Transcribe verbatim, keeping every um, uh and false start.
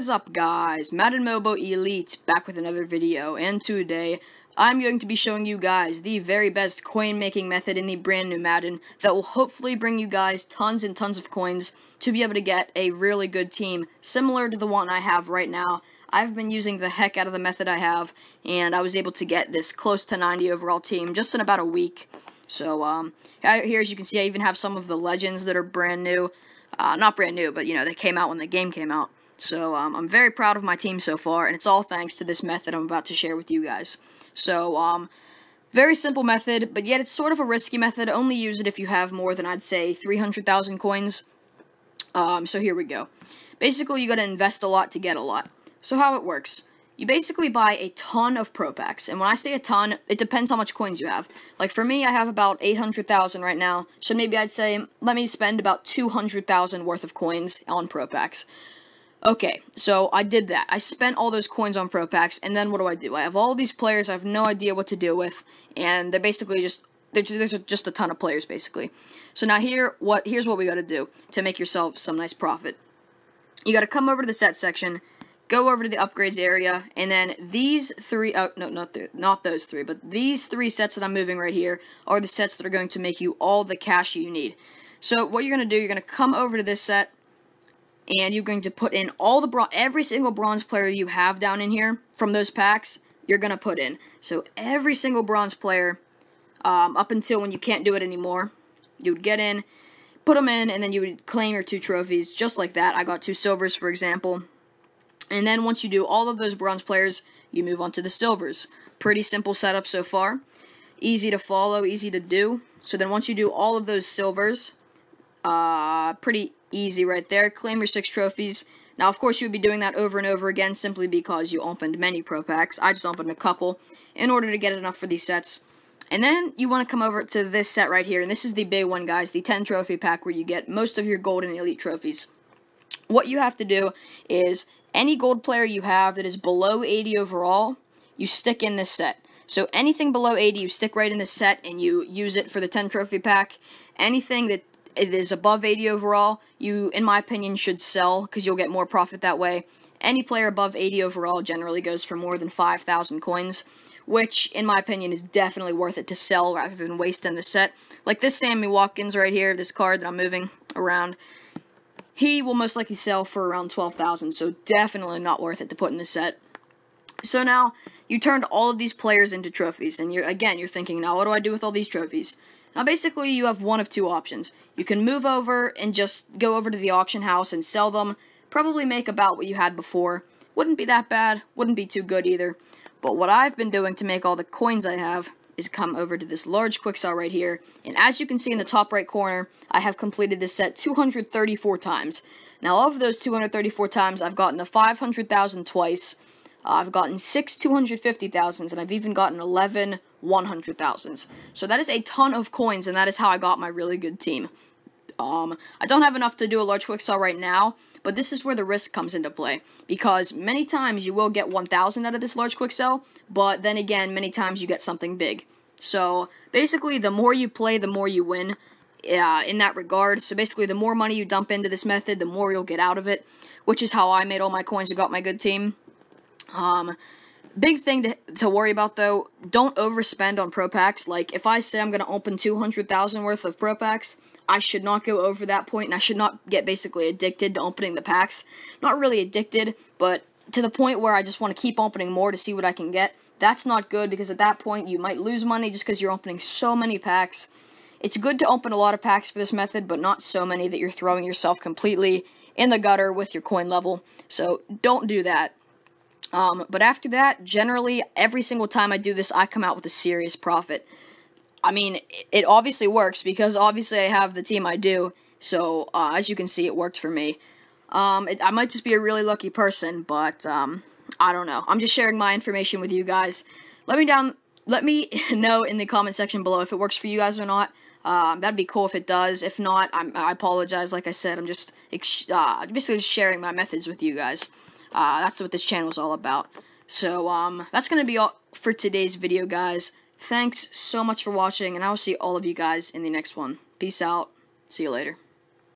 is up, guys? Madden Mobile Elite back with another video, and today I'm going to be showing you guys the very best coin making method in the brand new Madden that will hopefully bring you guys tons and tons of coins to be able to get a really good team similar to the one I have right now. I've been using the heck out of the method I have, and I was able to get this close to ninety overall team just in about a week. So um, here, as you can see, I even have some of the legends that are brand new. Uh, not brand new, but you know, they came out when the game came out. So, um, I'm very proud of my team so far, and it's all thanks to this method I'm about to share with you guys. So, um, very simple method, but yet it's sort of a risky method. Only use it if you have more than, I'd say, three hundred thousand coins. Um, so here we go. Basically, you gotta invest a lot to get a lot. So how it works, you basically buy a ton of pro packs, and when I say a ton, it depends how much coins you have. Like, for me, I have about eight hundred thousand right now, so maybe I'd say, let me spend about two hundred thousand worth of coins on pro packs. Okay, so I did that. I spent all those coins on pro packs, and then what do I do? I have all these players I have no idea what to do with, and they're basically just, they're just there's just a ton of players, basically. So now here, what here's what we gotta do to make yourself some nice profit. You gotta come over to the set section, go over to the upgrades area, and then these three, oh, no, not, th not those three, but these three sets that I'm moving right here are the sets that are going to make you all the cash you need. So what you're gonna do, you're gonna come over to this set, and you're going to put in all the bron every single bronze player you have down in here from those packs. You're gonna put in so every single bronze player um, up until when you can't do it anymore. You would get in, put them in, and then you would claim your two trophies just like that. I got two silvers, for example, and then once you do all of those bronze players, you move on to the silvers. Pretty simple setup so far, easy to follow, easy to do. So then once you do all of those silvers, uh, pretty easy right there. Claim your six trophies. Now, of course, you would be doing that over and over again simply because you opened many pro packs. I just opened a couple in order to get enough for these sets. And then you want to come over to this set right here, and this is the big one, guys, the ten trophy pack where you get most of your gold and elite trophies. What you have to do is any gold player you have that is below eighty overall, you stick in this set. So anything below eighty, you stick right in this set and you use it for the ten trophy pack. Anything that it is above eighty overall, you, in my opinion, should sell because you'll get more profit that way. Any player above eighty overall generally goes for more than five thousand coins, which, in my opinion, is definitely worth it to sell rather than waste in the set. Like this Sammy Watkins right here, this card that I'm moving around, he will most likely sell for around twelve thousand, so definitely not worth it to put in the set. So now, you turned all of these players into trophies, and you're again, you're thinking, now what do I do with all these trophies? Now, basically, you have one of two options. You can move over and just go over to the auction house and sell them. Probably make about what you had before. Wouldn't be that bad. Wouldn't be too good either. But what I've been doing to make all the coins I have is come over to this large quick sell right here. And as you can see in the top right corner, I have completed this set two hundred thirty-four times. Now, of those two hundred thirty-four times, I've gotten the five hundred thousand twice. Uh, I've gotten six two hundred fifty thousands, and I've even gotten eleven one hundred thousands. So that is a ton of coins, and that is how I got my really good team. Um, I don't have enough to do a large quick sell right now, but this is where the risk comes into play, because many times you will get one thousand out of this large quick sell, but then again, many times you get something big. So basically, the more you play, the more you win. Uh, in that regard, so basically the more money you dump into this method, the more you'll get out of it, which is how I made all my coins and got my good team. Um, big thing to, to worry about, though, don't overspend on pro packs. Like, if I say I'm going to open two hundred thousand worth of pro packs, I should not go over that point, and I should not get basically addicted to opening the packs. Not really addicted, but to the point where I just want to keep opening more to see what I can get. That's not good, because at that point, you might lose money just because you're opening so many packs. It's good to open a lot of packs for this method, but not so many that you're throwing yourself completely in the gutter with your coin level. So, don't do that. Um, but after that, generally, every single time I do this, I come out with a serious profit. I mean, it obviously works, because obviously I have the team I do, so, uh, as you can see, it worked for me. Um, it, I might just be a really lucky person, but, um, I don't know. I'm just sharing my information with you guys. Let me down, let me know in the comment section below if it works for you guys or not. Um, that'd be cool if it does. If not, I'm, I apologize. Like I said, I'm just, uh, basically just sharing my methods with you guys. Uh, that's what this channel is all about. So, um, that's going to be all for today's video, guys. Thanks so much for watching, and I will see all of you guys in the next one. Peace out. See you later.